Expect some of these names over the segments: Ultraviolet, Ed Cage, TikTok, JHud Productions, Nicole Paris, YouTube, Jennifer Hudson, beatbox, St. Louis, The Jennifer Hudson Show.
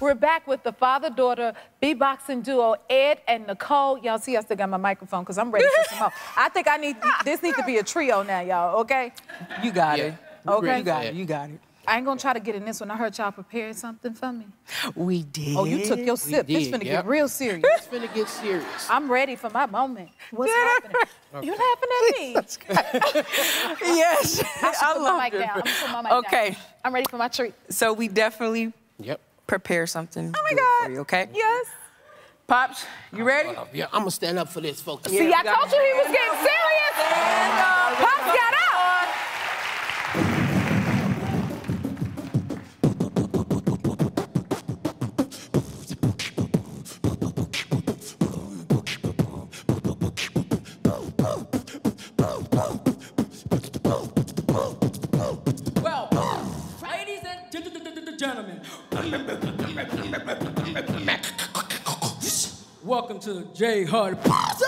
We're back with the father-daughter beatboxing duo, Ed and Nicole. Y'all see I still got my microphone because I'm ready for some more. I think this needs to be a trio now, y'all, okay? You got it. Okay? You got it. I ain't gonna try to get in this one. I heard y'all prepared something for me. We did. Oh, you took your sip. This finna get real serious. It's finna get serious. I'm ready for my moment. What's happening? Okay. You laughing at me? Yes. I love it. I'm gonna put my mic down. Okay. I'm ready for my treat. So we definitely prepare something. Oh my God. For you, okay. Yes. Pops, you ready? Yeah, I'm gonna stand up for this, folks. See, I told you he was getting serious. Pops got up. Welcome to the JHud Productions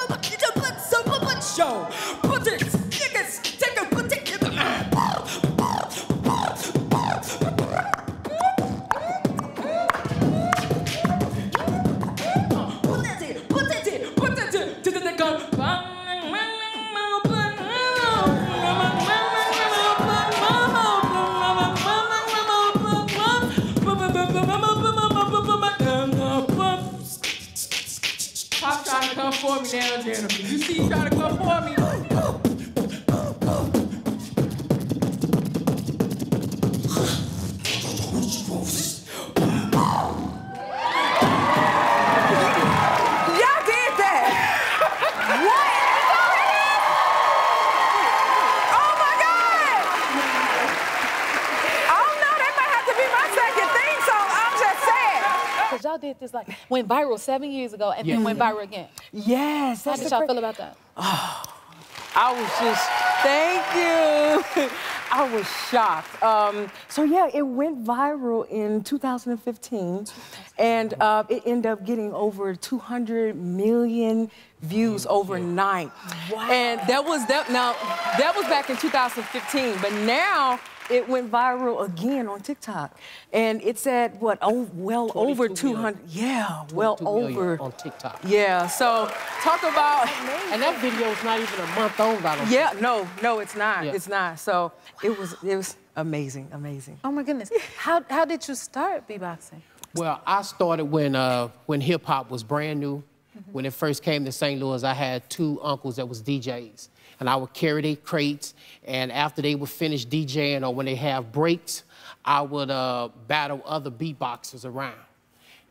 show. Put it, kick it, take a put it in the man. For me now, Jennifer. You see, you try to come for me. Y'all did that? What? Oh my God! I don't know. That might have to be my second theme song. I'm just saying. Cause y'all did this like went viral 7 years ago and then went viral again. Yes. How did y'all feel about that? Oh, I was just, thank you. I was shocked. So yeah, it went viral in 2015 and it ended up getting over 200 million views overnight. Wow. And that was, that was back in 2015, but now, it went viral again on TikTok. And it said, what, oh, well over 200. Yeah, well over. On TikTok. Yeah, so talk about. And that video's not even a month old, I don't think. Yeah, no, no, it's not. Yeah. It's not. So it was amazing, amazing. Oh, my goodness. How did you start beatboxing? Well, I started when hip-hop was brand new. When it first came to St. Louis, I had two uncles that was DJs. And I would carry their crates, and after they would finish DJing or when they have breaks, I would battle other beatboxers around.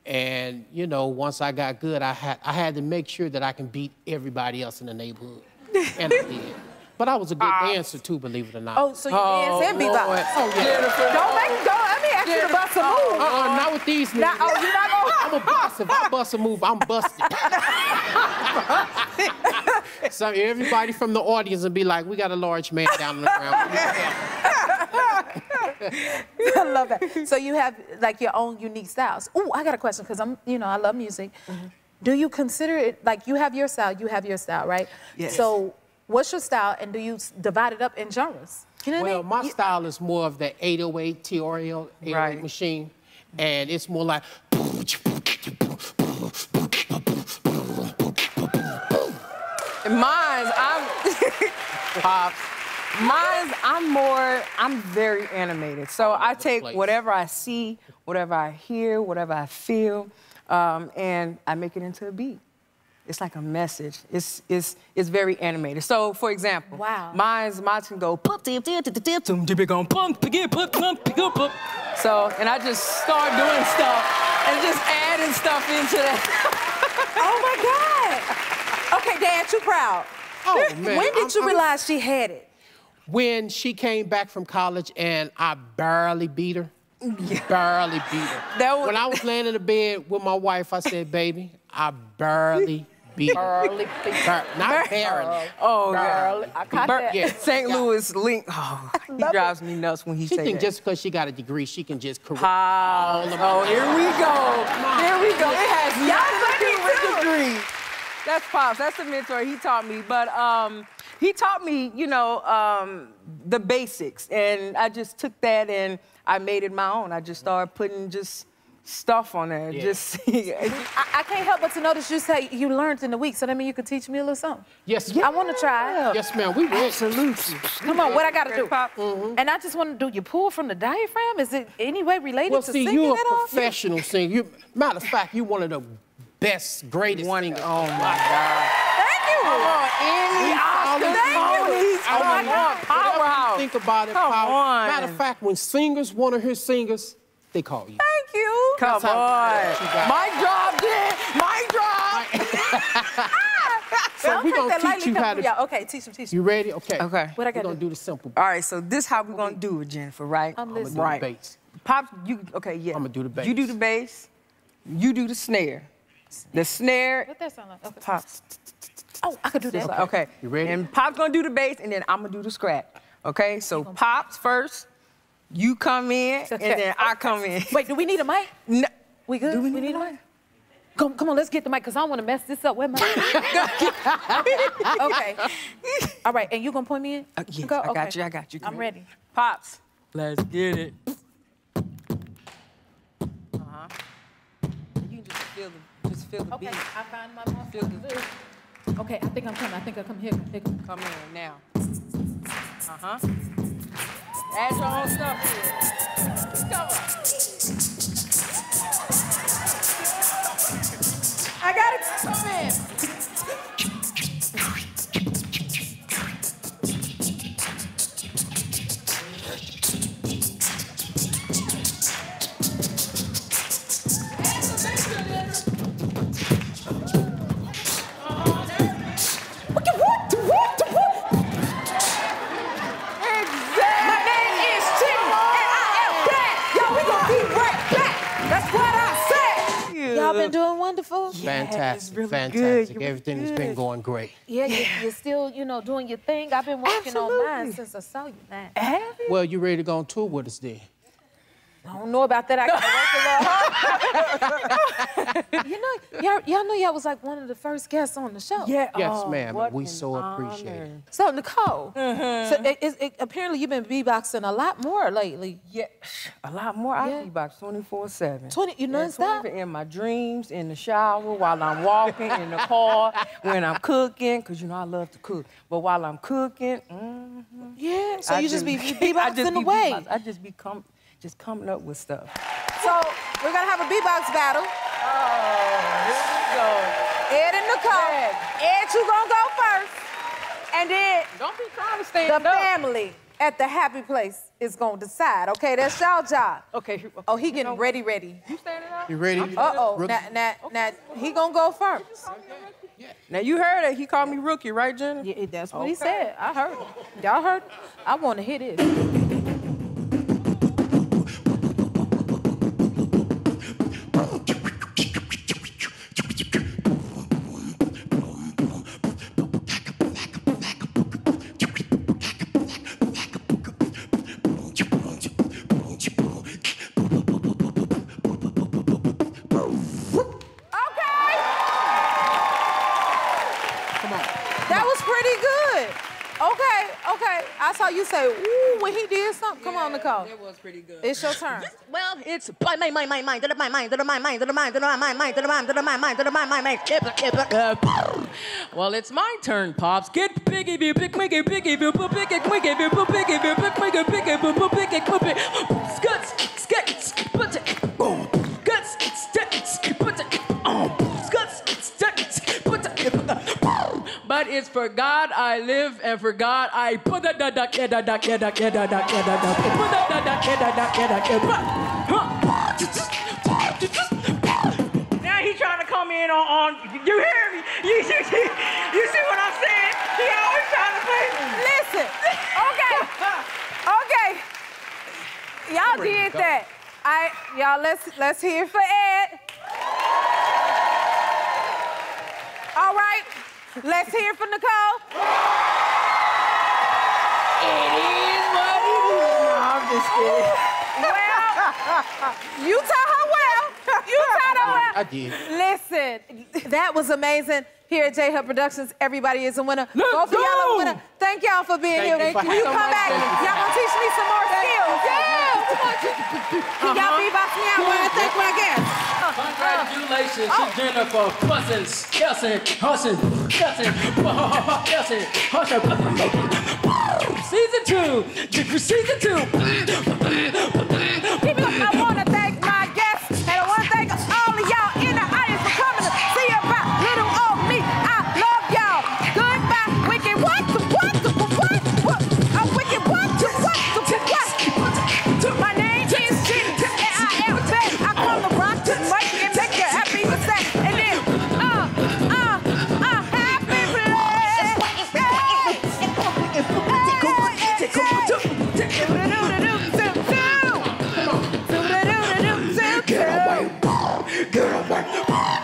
And, you know, once I got good, I had to make sure that I can beat everybody else in the neighborhood. And I did. But I was a good dancer, too, believe it or not. Oh, so you dance and beatbox. Oh, yeah. Don't make me go. Let me ask you to bust a move. Not with these niggas. Oh, you're not going to? I'm a boss. If I bust a move, I'm busted. So everybody from the audience would be like, we got a large man down on the ground. I love that. So you have, like, your own unique styles. Ooh, I got a question, because I'm, you know, I love music. Mm-hmm. Do you consider it, like, you have your style, right? Yes. So what's your style, and do you divide it up in genres? You know what I mean? My style is more of the 808 TRL 808 machine, and it's more like... I'm very animated. So I take whatever I see, whatever I hear, whatever I feel, and I make it into a beat. It's like a message. It's very animated. So for example, mine can go so, and I just start doing stuff and just adding stuff into that. Oh my God. Okay, Dad, you proud. Oh, man. When did you realize she had it? When she came back from college and I barely beat her. Yeah. Barely beat her. That was... When I was laying in the bed with my wife, I said, baby, I barely beat her. Barely beat her. Not barely. Oh, barely. I caught that. Yeah. St. Louis Link. Oh, he drives me nuts when he says that. She thinks just because she got a degree, she can just correct all of my... Oh, here we go. Here we go. It has nothing to do with degree. That's Pops. That's the mentor he taught me. But he taught me, you know, the basics. And I just took that and I made it my own. I just started putting just stuff on there. Yeah. Just I can't help but to notice you say you learned in the week, so that means you could teach me a little something. Yes, yeah. I want to try. Yes, ma'am. We will. Absolutely. Come on, what I got to do? Mm-hmm. And I just want to do your pull from the diaphragm. Is it any way related to singing at all? Well, see, you're a professional singer. You, matter of fact, you're one of the best, greatest singers. Oh my God. Thank you. Come on, Annie. Powerhouse. Think about it. Come on. Matter of fact, when singers want to hear singers, they call you. Thank you. Come on. My job did. My job. So we're going to teach you how to... Yeah, okay, teach me. You ready? Okay. Okay. What I got to do? We're going to do the simple. All right, so this is how we're going to do it, Jennifer, right? I'm listening. Right. I'm going to do the bass. Pop, you... Okay, yeah. I'm going to do the bass. You do the bass. You do the snare. The snare... What that sound like? Okay. Pop. Oh, I could do that. Okay. Okay. You ready? And Pop's going to do the bass, and then I'm going to do the scrap. Okay, so Pop's first. You come in, and then I come in. Wait, do we need a mic? No. We good? Do we need a mic? Come on, let's get the mic, because I don't want to mess this up. Where my mic? Okay. All right, and you going to point me in? Yes, go? I got you, I got you. I'm ready. Pops. Let's get it. Uh-huh. You just feel the beat. Okay, I found my mom. Feel the beat. Okay, I think I'm coming. I think I'll come here. Come in now. Uh-huh. Add your own stuff here. Go. I gotta come in. Add some extra Wonderful. Yeah, fantastic, really fantastic. Everything has been going great. Yeah, yeah. You're still, you know, doing your thing. I've been working on mine since I saw you, man. Well, you ready to go on tour with us then? I don't know about that. I can work a little. You know, y'all know y'all was like one of the first guests on the show. Yeah. Yes, ma'am. We so appreciate it. So, Nicole, so apparently you've been beatboxing a lot more lately. Yeah, a lot more. I beatbox 24/7. You know that? In my dreams, in the shower, while I'm walking, in the car, when I'm cooking, because you know I love to cook. But while I'm cooking, yeah. So you just be beatboxing away. I just become. Just coming up with stuff. So, we're gonna have a beatbox battle. Oh, here we go. Ed and Nicole. Ed, you gonna go first. And then don't be trying to stand up. The family at the happy place is gonna decide. Okay, that's y'all job. Okay. Oh, he getting ready. You standing up? You ready? Uh-oh. Now, he gonna go first. Yeah. Now, you heard it. He called me rookie, right, Jenna? Yeah, that's what he said. I heard it. Y'all heard it? I wanna hear this. I saw you say, ooh, when he did something. Come on, Nicole. It was pretty good. It's your turn. Well, it's well, it's my turn, Pops. Get piggy, piggy, but it's for God I live and for God I put the now he trying to come in on you hear me? You see what I'm saying? He always trying to play me. Listen. Okay. Y'all did that. Y'all let's hear it for Ed. All right. Let's hear from Nicole. It is what it is. No, I'm just kidding. Well, you taught her well. I did. Listen, that was amazing. here at JHud Productions. Everybody is a winner. Both of y'all are a winner. Thank y'all for being here. When you come back, y'all gonna teach me some more skills. Can y'all be bossing me out when I think my guess? Congratulations to Jennifer Hudson. Season 2. People, I want to thank my guests, and I want to thank all of y'all in the audience for coming to see about little old me. I love y'all. Goodbye, wicked. What? My name is Jennifer, and I am back. I come to rock to make and make you happy with that. And then, happy place.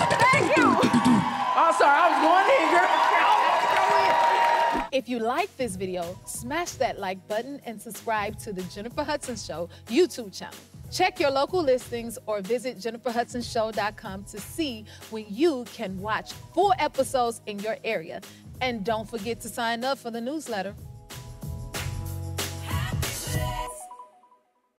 Thank you. Oh, sorry, I was going in, girl. If you like this video, smash that like button and subscribe to The Jennifer Hudson Show YouTube channel. Check your local listings or visit jenniferhudsonshow.com to see when you can watch full episodes in your area. And don't forget to sign up for the newsletter.